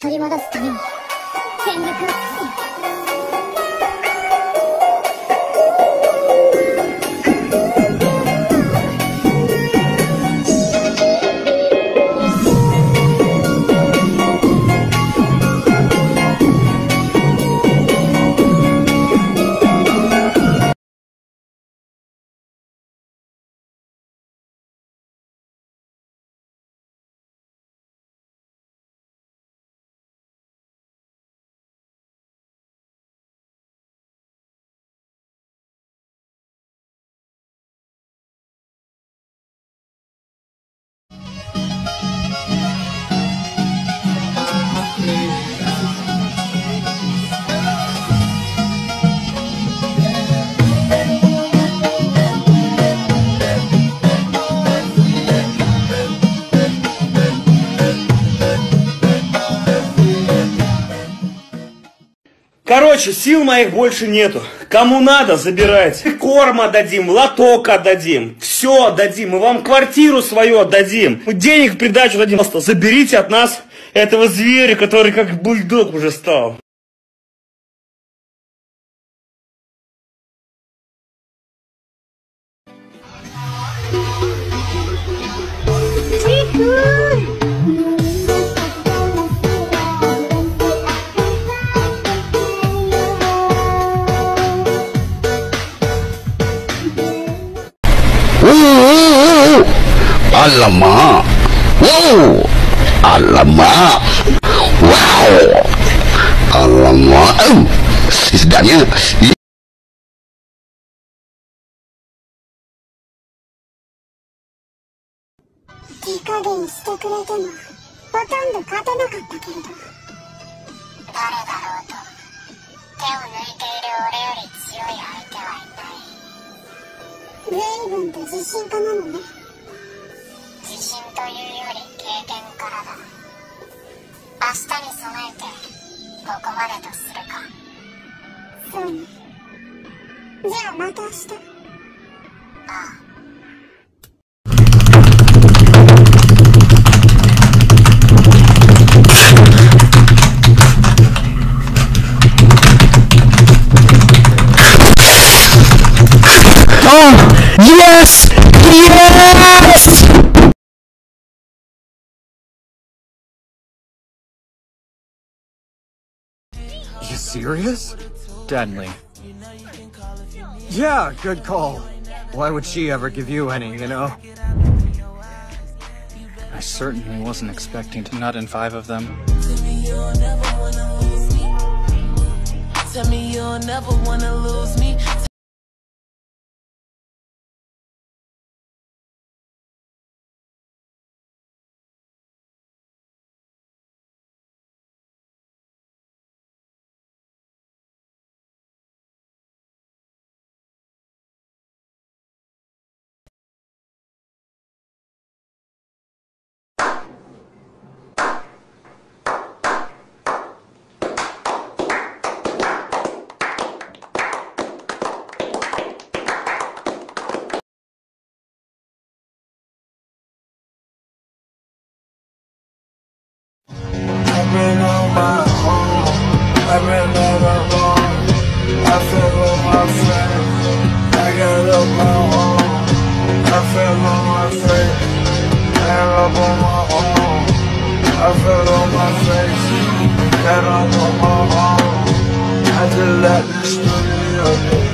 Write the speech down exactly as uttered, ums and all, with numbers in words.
取り戻すために全力を尽くせ。 Короче, сил моих больше нету. Кому надо, забирайте. Корма дадим, лоток отдадим, все отдадим. Мы вам квартиру свою отдадим. Мы денег в придачу дадим. Просто заберите от нас этого зверя, который как бульдог уже стал. Alamak. Wow. Alamak. Wow. Alamak. Oh. Sedapnya. Ah. Oh, yes! Yes! You serious? Deadly. Yeah, good call. Why would she ever give you any, you know? I certainly wasn't expecting to nut in five of them. Tell me you'll never wanna lose me. been on my own, I've been all alone. I feel with my friends, I got up my own. I feel on my face, I got up on my own. I feel on my face, got up on my own. I just left the studio.